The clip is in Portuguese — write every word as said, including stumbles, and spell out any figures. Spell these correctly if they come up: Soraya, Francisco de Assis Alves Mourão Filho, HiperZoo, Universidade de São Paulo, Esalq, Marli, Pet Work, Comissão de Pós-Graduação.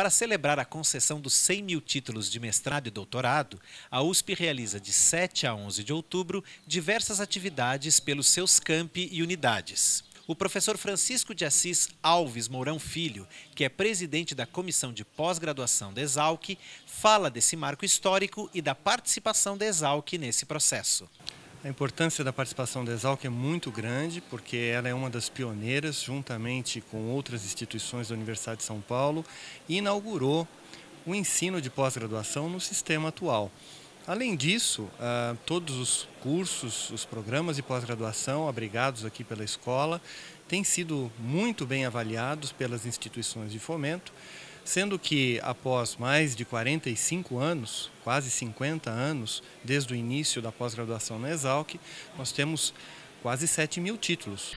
Para celebrar a concessão dos cem mil títulos de mestrado e doutorado, a U S P realiza de sete a onze de outubro diversas atividades pelos seus campi e unidades. O professor Francisco de Assis Alves Mourão Filho, que é presidente da Comissão de Pós-Graduação da Esalq, fala desse marco histórico e da participação da Esalq nesse processo. A importância da participação da Esalq é muito grande, porque ela é uma das pioneiras, juntamente com outras instituições da Universidade de São Paulo, e inaugurou o ensino de pós-graduação no sistema atual. Além disso, todos os cursos, os programas de pós-graduação abrigados aqui pela escola têm sido muito bem avaliados pelas instituições de fomento, sendo que após mais de quarenta e cinco anos, quase cinquenta anos, desde o início da pós-graduação na Esalq, nós temos quase sete mil títulos.